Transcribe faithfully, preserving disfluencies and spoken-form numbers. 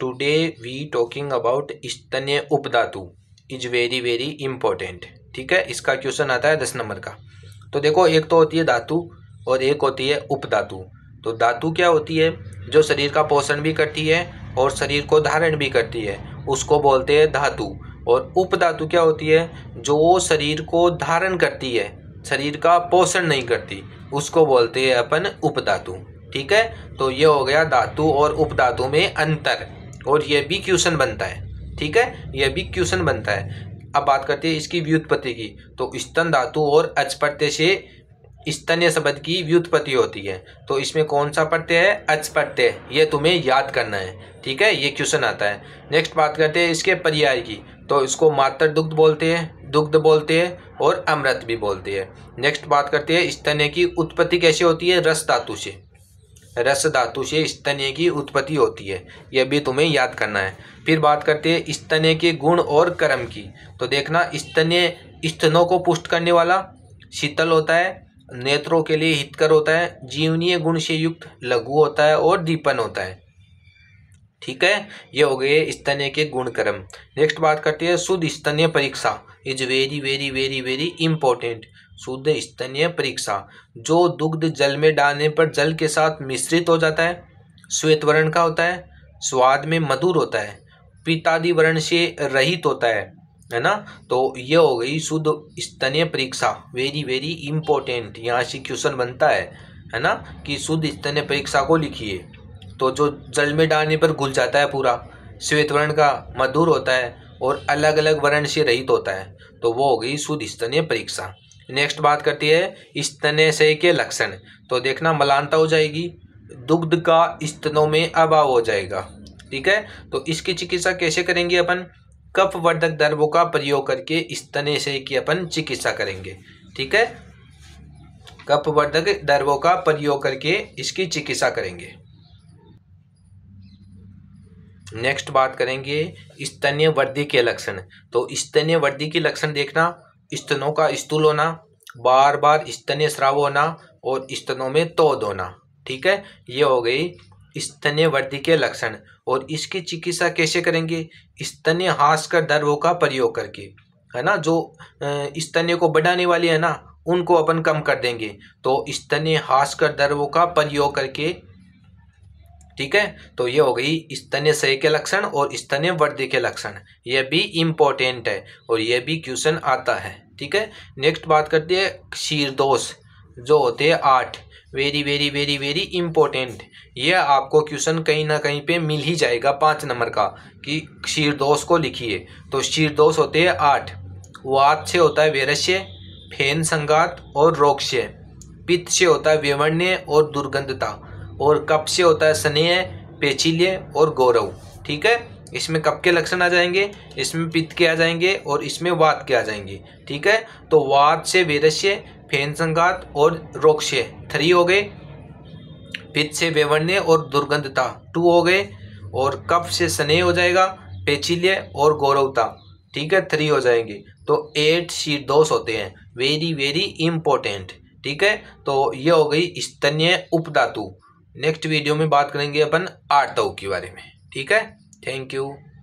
Today we talking about स्तन्य उपधातु is very very important. ठीक है, इसका क्वेश्चन आता है दस नंबर का। तो देखो, एक तो होती है धातु और एक होती है उपधातु। तो धातु क्या होती है? जो शरीर का पोषण भी करती है और शरीर को धारण भी करती है, उसको बोलते हैं धातु। और उपधातु क्या होती है? जो शरीर को धारण करती है, शरीर का पोषण नहीं करती, उसको बोलते हैं अपन उपधातु। ठीक है, तो ये हो गया धातु और उपधातु में अंतर, और ये भी क्वेश्चन बनता है। ठीक है, ये भी क्वेश्चन बनता है। अब बात करते हैं इसकी व्युत्पत्ति की। तो स्तन धातु और अच प्रत्यय से स्तन्य शब्द की व्युत्पत्ति होती है। तो इसमें कौन सा प्रत्यय है? अच प्रत्यय। ये तुम्हें याद करना है। ठीक है, ये क्वेश्चन आता है। नेक्स्ट बात करते हैं इसके पर्याय की। तो इसको मातर दुग्ध बोलते हैं, दुग्ध बोलते हैं और अमृत भी बोलते हैं। नेक्स्ट बात करते हैं स्तन्य की उत्पत्ति कैसे होती है? रस धातु से, रस धातु से स्तन्य की उत्पत्ति होती है। यह भी तुम्हें याद करना है। फिर बात करते हैं स्तन्य के गुण और कर्म की। तो देखना, स्तन्य स्तनों को पुष्ट करने वाला, शीतल होता है, नेत्रों के लिए हितकर होता है, जीवनीय गुण से युक्त, लघु होता है और दीपन होता है। ठीक है, ये हो गए स्तन्य के गुण कर्म। नेक्स्ट बात करते हैं शुद्ध स्तन्य परीक्षा is very very very very important. शुद्ध स्तन्य परीक्षा, जो दुग्ध जल में डालने पर जल के साथ मिश्रित हो जाता है, श्वेत वर्ण का होता है, स्वाद में मधुर होता है, पीतादि वर्ण से रहित होता है, है ना। तो ये हो गई शुद्ध स्तन्य परीक्षा, वेरी वेरी इंपॉर्टेंट। यहाँ से क्वेश्चन बनता है, है ना, कि शुद्ध स्तन्य परीक्षा को लिखिए। तो जो जल में डालने पर घुल जाता है पूरा, श्वेत वर्ण का, मधुर होता है और अलग अलग वर्ण से रहित होता है, तो वो हो गई शुद्ध स्तन्य परीक्षा। नेक्स्ट बात करती है स्तन्यशय के लक्षण। तो देखना, मलानता हो जाएगी, दुग्ध का स्तनों में अभाव हो जाएगा। ठीक है, तो इसकी चिकित्सा कैसे करेंगे अपन? कफ वर्धक द्रवों का प्रयोग करके स्तन्यशय की अपन चिकित्सा करेंगे। ठीक है, कफ वर्धक द्रवों का प्रयोग करके इसकी चिकित्सा करेंगे। नेक्स्ट बात करेंगे स्तन्य वृद्धि के लक्षण। तो स्तन्य वृद्धि के लक्षण देखना, स्तनों का स्थूल होना, बार बार स्तन्य स्राव होना और स्तनों में तोद होना। ठीक है, ये हो गई स्तन्य वृद्धि के लक्षण। और इसकी चिकित्सा कैसे करेंगे? स्तन्य हास्कर द्रवों का प्रयोग करके, है ना। जो स्तन्य को बढ़ाने वाले है ना, उनको अपन कम कर देंगे। तो स्तन्य हास्कर द्रवों का प्रयोग करके। ठीक है, तो ये हो गई स्तन्यशय के लक्षण और स्तन्य वृद्धि के लक्षण। ये भी इम्पोर्टेंट है और ये भी क्वेश्चन आता है। ठीक है, नेक्स्ट बात करते हैं क्षीर दोष, जो होते हैं आठ। Very very very very important. ये आपको क्वेश्चन कहीं ना कहीं पे मिल ही जाएगा पाँच नंबर का, कि क्षीर दोष को लिखिए। तो क्षीर दोष होते हैं आठ। वात से होता है वैरस्य, फेन संगात और रोगस्य। पित्त से होता है विवर्ण्य और दुर्गंधता, और कप से होता है स्नेह, पेचील्य और गौरव। ठीक है, इसमें कप के लक्षण आ जाएंगे, इसमें पित्त के आ जाएंगे और इसमें वात के आ जाएंगे। ठीक है, तो वात से वैरस्य, फेन संघात और रोगस्य थ्री हो गए, पित्त से विवर्ण्य और दुर्गंधता टू हो गए, और कप से स्नेह हो जाएगा, पेचील्य और गौरवता। ठीक है, थ्री हो जाएंगे। तो एट शीर दोष होते हैं, वेरी वेरी इम्पोर्टेंट। ठीक है, तो ये हो गई स्तन्य उपधातु। नेक्स्ट वीडियो में बात करेंगे अपन आर्तौ के बारे में। ठीक है, थैंक यू।